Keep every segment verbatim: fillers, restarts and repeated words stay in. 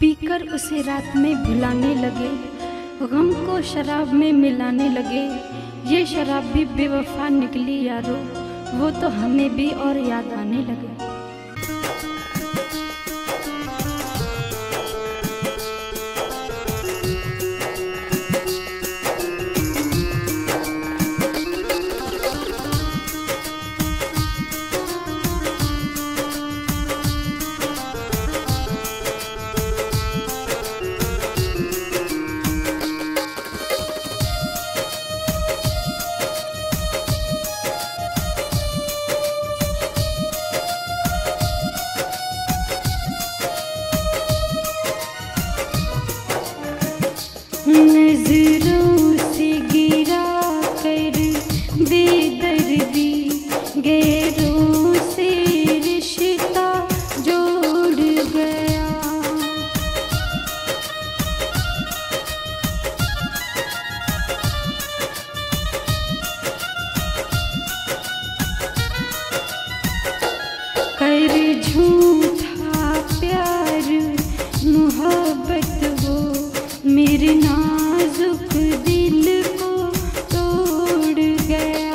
पीकर उसे रात में भुलाने लगे, गम को शराब में मिलाने लगे। ये शराब भी बेवफा निकली यारो, वो तो हमें भी और याद आने लगे। नजरों से गिरा कर बेदर्दी, गैरों से रिश्ता जोड़ गया। कर झूठा प्यार मोहब्बत वो मेरे नाजुक दिल को तोड़ गया।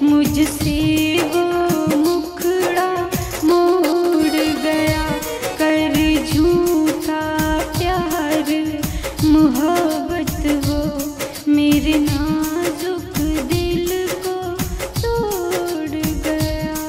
मुझसे वो मुखड़ा मोड़ गया। कर झूठा प्यार मोहब्बत वो मेरे नाजुक दिल को तोड़ गया।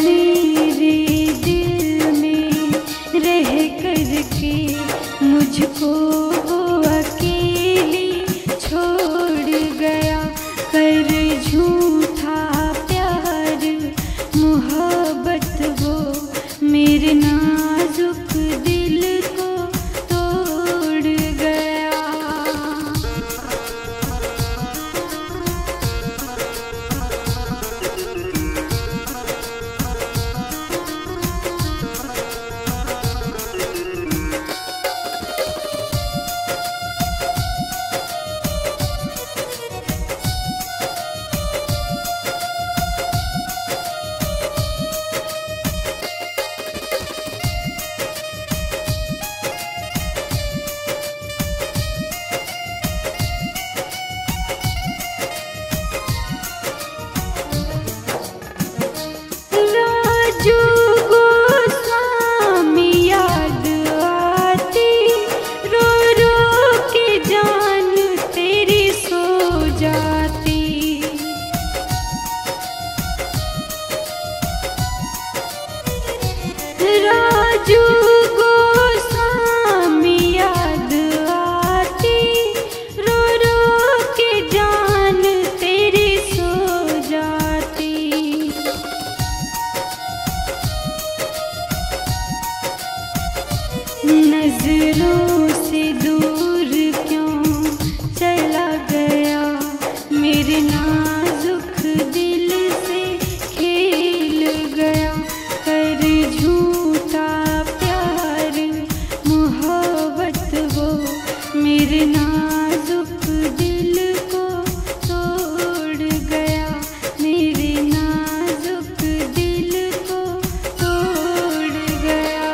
मेरे दिल में रह कर के मुझको वो अकेली छोड़ गया। कर झूठा प्यार मोहब्बत वो मेरे नाजुक दिल को तोड़ गया। नजरों से दूर क्यों चला गया मेरे नाजुक दिल से खेल गया। कर झूठा प्यार मोहब्बत वो मेरे नाजुक दिल को तोड़ गया, मेरे नाजुक दिल को तोड़ गया।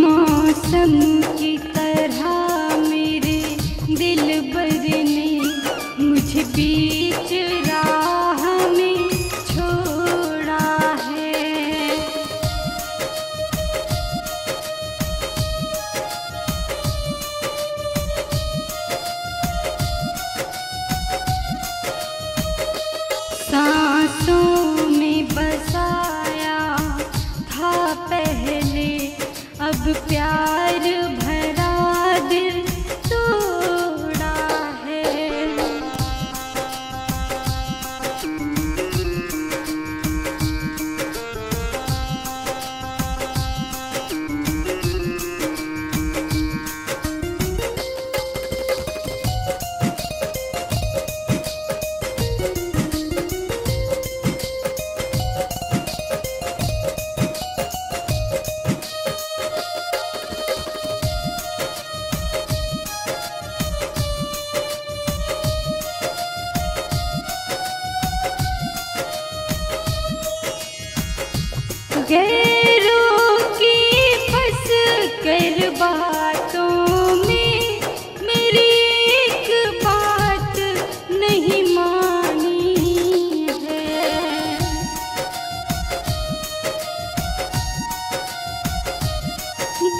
मौसम की तरह मेरे दिल भर ने मुझे बीच राह में छोड़ा है। सांसों में बसाया था पहले, अब प्यार भरा दिल तोड़ा है। गैरों की फंस कर बातों में मेरी एक बात नहीं मानी है।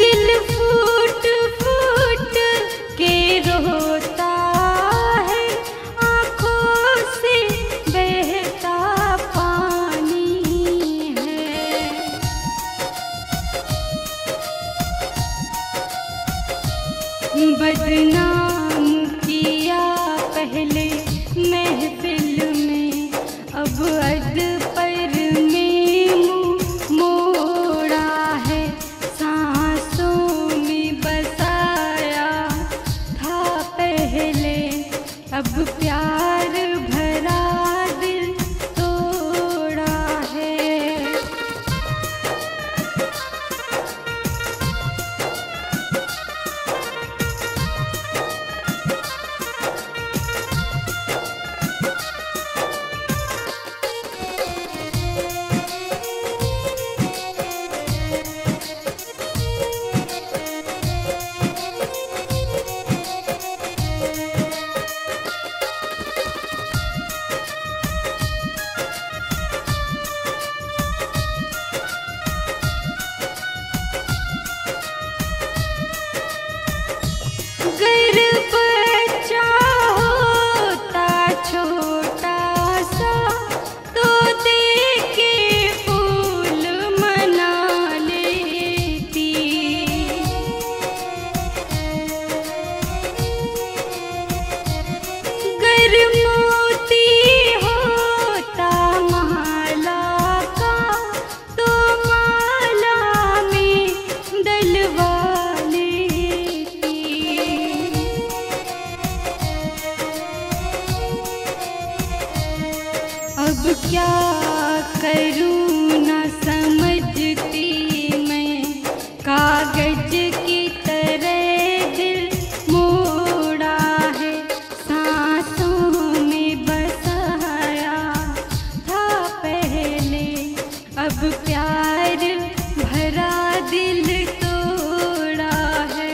दिल फूट फूट के रोता है, आँखों से बहता बदनाम किया पहले महफिल में, अब अद पर में मुँह मोड़ा है। सांसों में बसाया था पहले, अब प्यार भरा दिल तोड़ा है। अब क्या करूँ ना समझती मैं, कागज की तरह दिल मोड़ा है। सांसों में बसाया था पहले, अब प्यार भरा दिल तोड़ा है।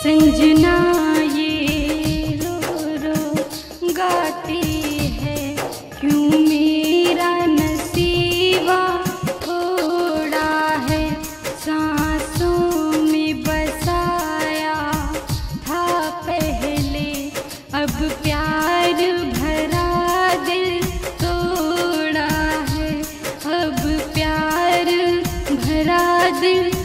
संजना ये रो रो गाती है क्यों मेरा नसीबा थोड़ा है। सांसों में बसाया था पहले अब प्यार भरा दिल तोड़ा है, अब प्यार भरा दिल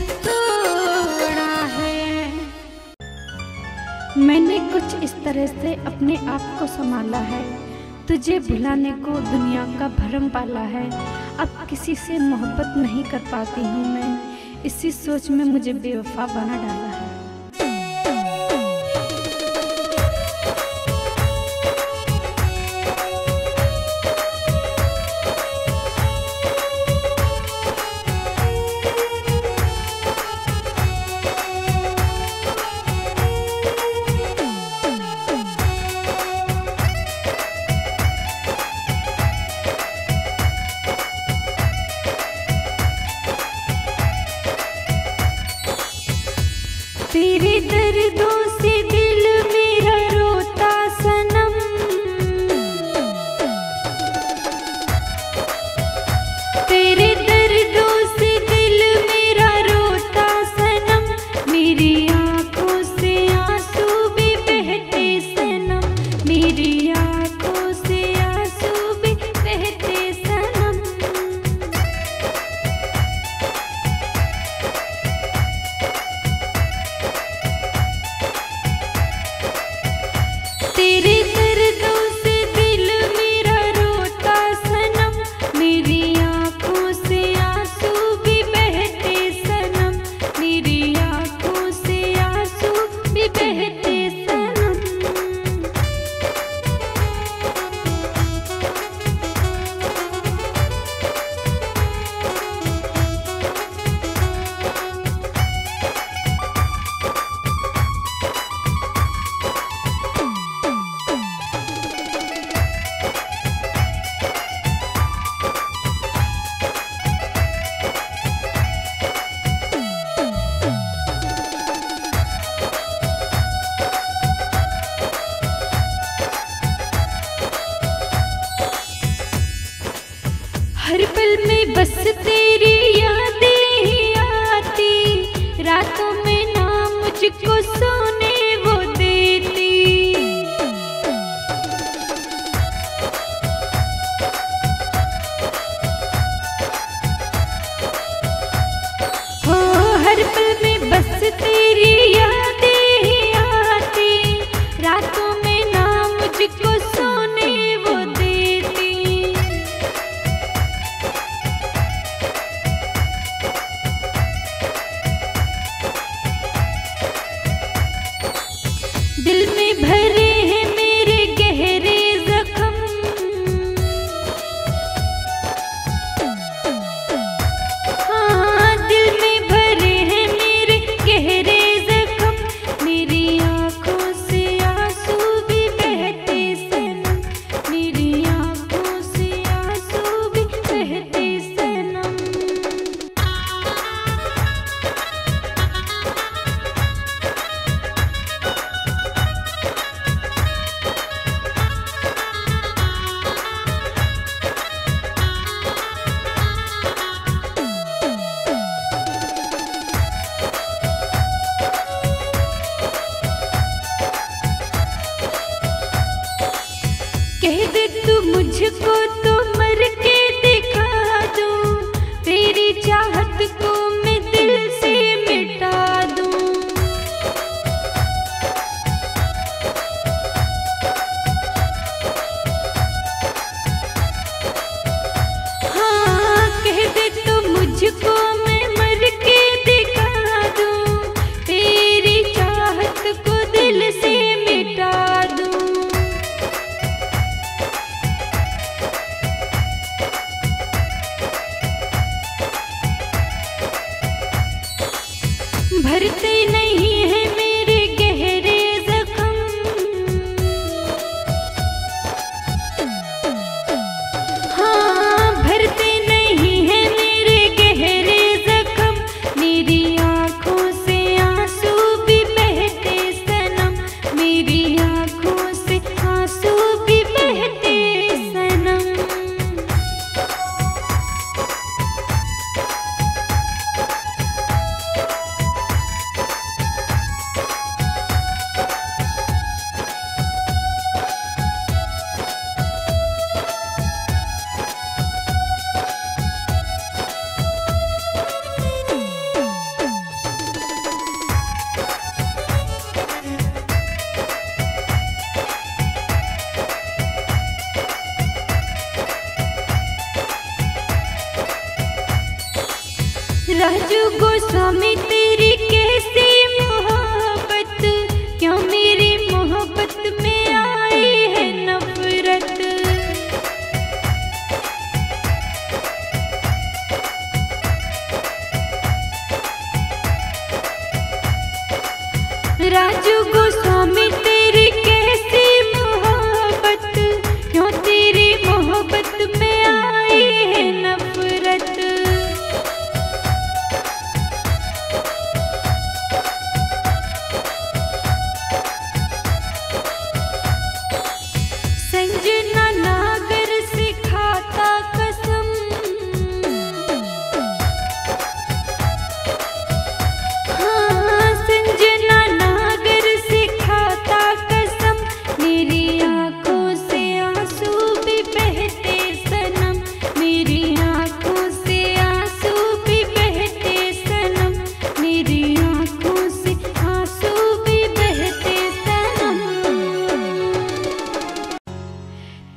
मैंने कुछ इस तरह से अपने आप को संभाला है। तुझे भुलाने को दुनिया का भ्रम पाला है। अब किसी से मोहब्बत नहीं कर पाती हूँ मैं, इसी सोच में मुझे बेवफा बना डाला है। तेरे दर्दों से दिल मेरा रोता सनम, तेरे दर्दों से दिल मेरा रोता सनम, मेरी आंखों से आंसू भी बहते सनम, मेरी आंखों से आंसू भी बहते सनम। तेरे दर्दों से दिल मेरा रोता सनम, मेरी आंखों से आंसू भी बहते सनम, मेरी आंखों से आंसू भी बहते सनम। हर पल में बस तेरी यादें ही आती, रातों में ना मुझको सोने वो देती, हो हर पल में बस तेरी यादें ही आती, रातों में ना मुझको सोने वो देती। दिल में भरे हैं मेरे गहरे जख्म, हाँ दिल में भरे हैं मेरे गहरे जख्म, मेरी आंखों से आंसू भी बहते सनम, मेरी आंखों से आंसू भी बहते सनम। कह दे तू मुझको तो मर के दिखा दो, तेरी चाहत को मैं दिल से मिटा दूं, हाँ कह दे तू भरते नहीं है मेरे गहरे जख्म, हाँ भरते नहीं है मेरे गहरे जख्म। मेरी आंखों से आंसू भी बहते सनम, मेरी आंखों से आंसू भी बहते सनम। राजू गोस्वामी तेरी कैसी मोहब्बत, क्यों मेरी मोहब्बत में आई है नफरत। राजू गोस्वामी तेरी कैसी मोहब्बत, क्यों तेरी मोहब्बत में आई है नफरत।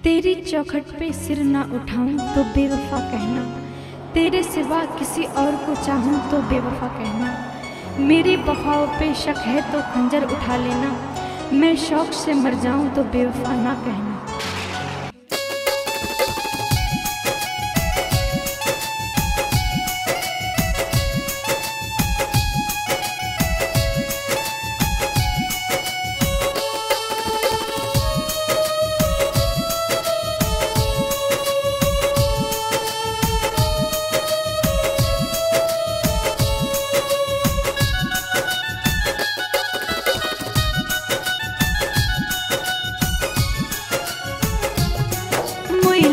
तेरी चौखट पे सिर ना उठाऊं तो बेवफा कहना, तेरे सिवा किसी और को चाहूं तो बेवफा कहना। मेरी बखाओं पे शक है तो खंजर उठा लेना, मैं शौक से मर जाऊं तो बेवफा ना कहना।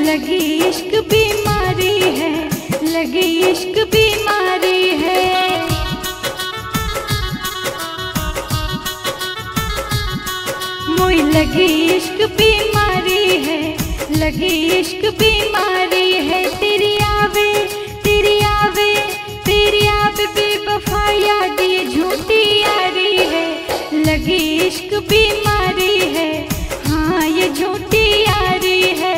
लगी इश्क बीमारी है, लगी इश्क बीमारी है, मुई लगी इश्क बीमारी है, लगी इश्क बीमारी है। तेरी आवे तेरी आवे तेरी आवे बेवफा यादी झूठी यारी है, लगी इश्क बीमारी है, हाँ ये झूठी यारी है।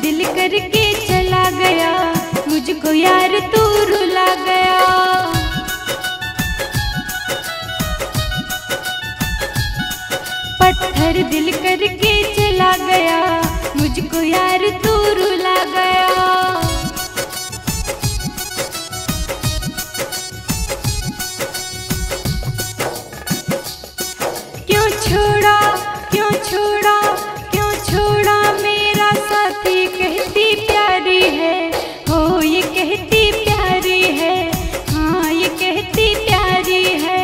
दिल करके चला गया मुझको यार तू रुला गया, पत्थर दिल करके चला गया मुझको यार तू रुला गया। क्यों छोड़ा क्यों छोड़ा क्यों छोड़ा मेरा साथी, कहती प्यारी है, हो ये कहती प्यारी है, हाँ ये कहती प्यारी है।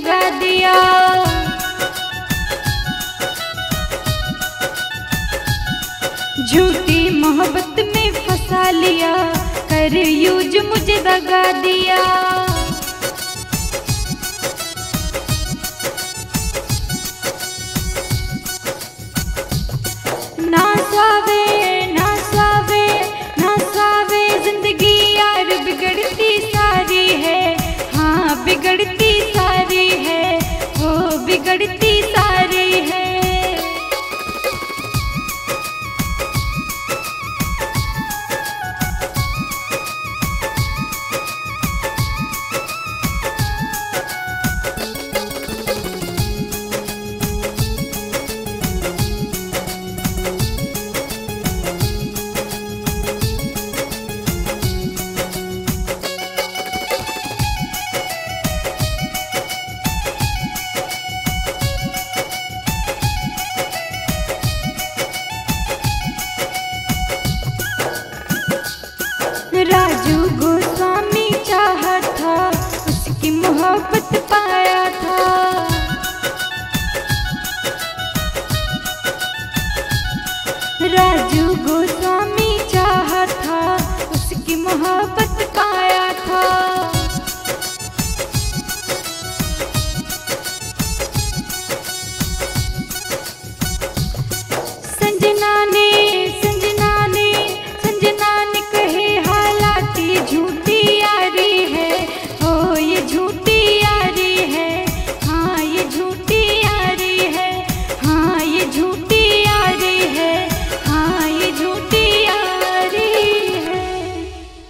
लगा दिया, झूठी मोहब्बत में फंसा लिया, कर यूज मुझे दगा दिया। ना सावे ना सावे ना सावे जिंदगी यार बिगड़ती सारी है, हाँ बिगड़ती सारी है, वो बिगड़ती सारी है। राजू गोस्वामी चाहा था उसकी मोहब्बत पा